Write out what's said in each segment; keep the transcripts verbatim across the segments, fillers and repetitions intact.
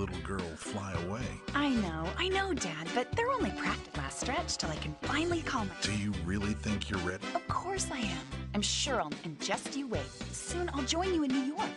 little girl fly away. I know, I know, Dad, but they're only practice last stretch till I can finally call my... Do you really think you're ready? Of course I am. I'm sure I'll... And just you wait. Soon I'll join you in New York.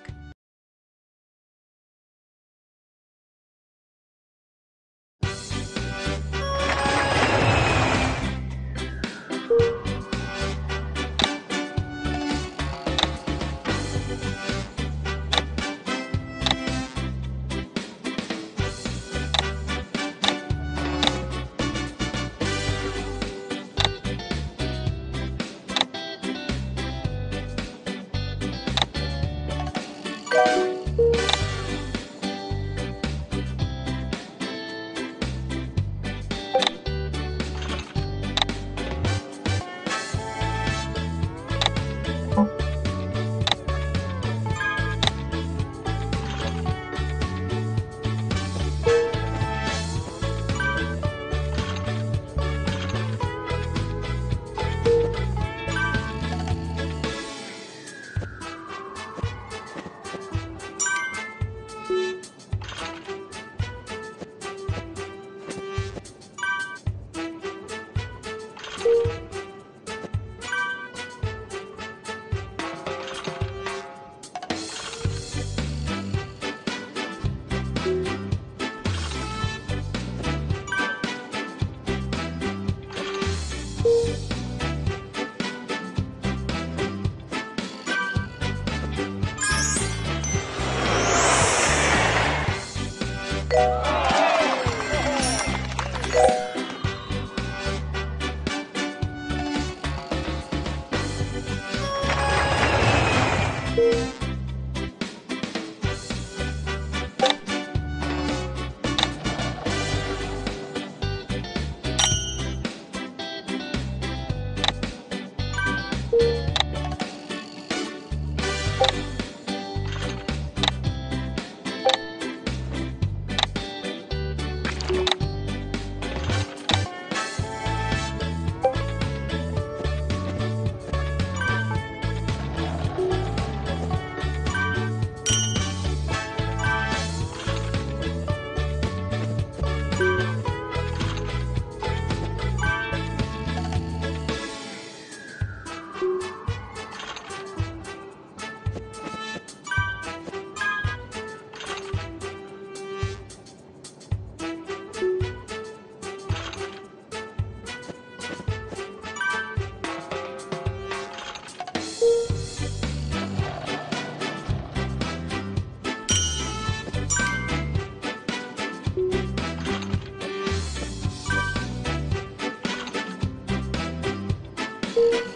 Thank you.